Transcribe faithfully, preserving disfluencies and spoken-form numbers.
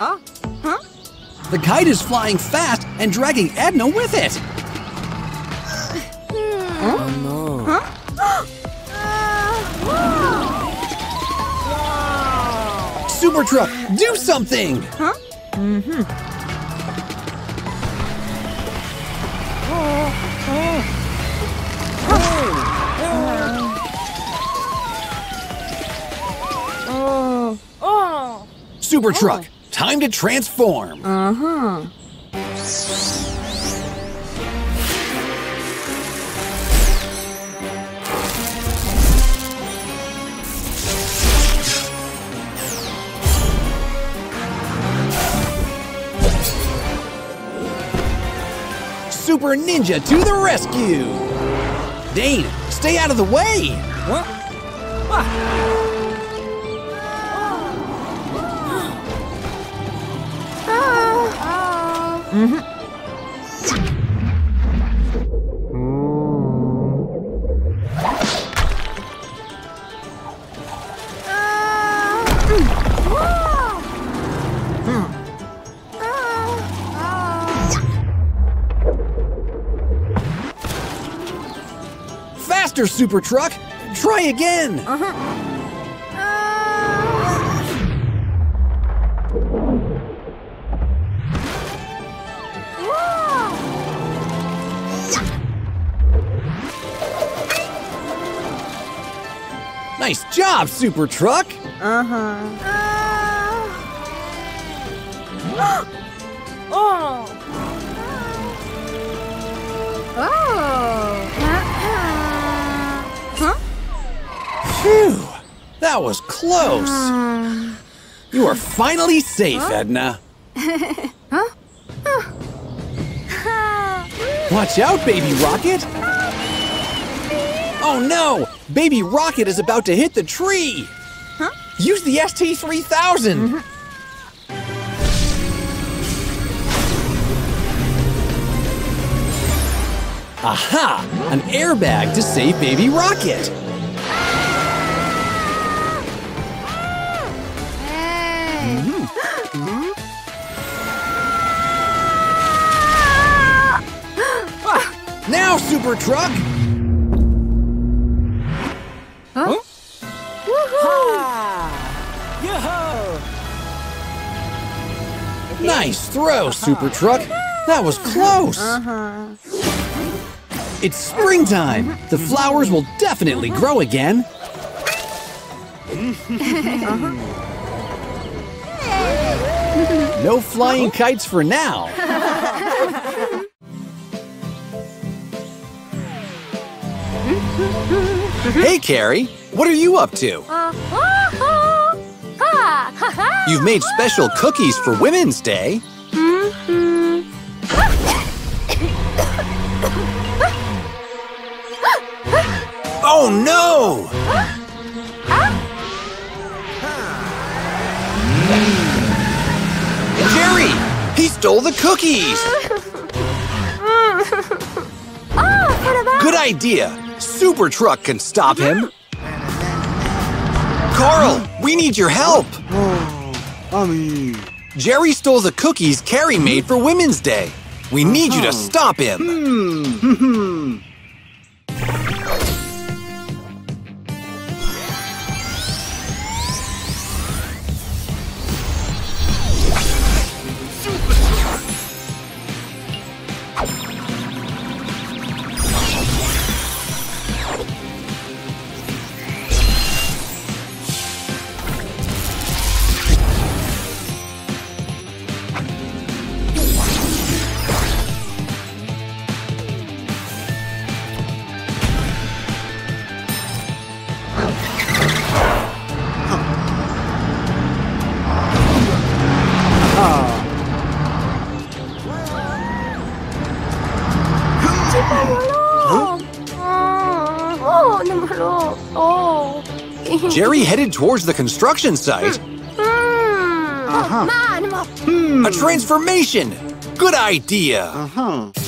Huh? Huh? The kite is flying fast and dragging Edna with it. Huh? Oh no. Huh? uh, wow. Super Truck, do something! Huh? Mm-hmm. Oh, oh. Oh. Oh. Oh. Super Truck, time to transform. Uh-huh. Super Ninja to the rescue! Dane, stay out of the way! Huh? Ah. Ah. Mm-hmm. Super Truck, try again. Uh-huh. Uh-huh. Nice job, Super Truck. Uh-huh. Uh-huh. Oh. Oh. Phew, that was close. Uh, you are finally safe, huh? Edna. Huh? Oh. Watch out, Baby Rocket. Oh no, Baby Rocket is about to hit the tree. Huh? Use the S T three thousand. Mm-hmm. Aha, an airbag to save Baby Rocket. Now, Super Truck! Huh? Huh? Woohoo! Yo-ho! Nice throw, Super Truck! That was close! Uh-huh. It's springtime! The flowers will definitely grow again! Uh-huh. No flying kites for now! Hey, Carrie, what are you up to? You've made special cookies for Women's Day. Oh, no! Jerry, he stole the cookies! Good idea! Super Truck can stop him. Carl, we need your help. Jerry stole the cookies Carrie made for Women's Day. We need you to stop him. Jerry headed towards the construction site. Uh-huh. A transformation! Good idea! Uh-huh.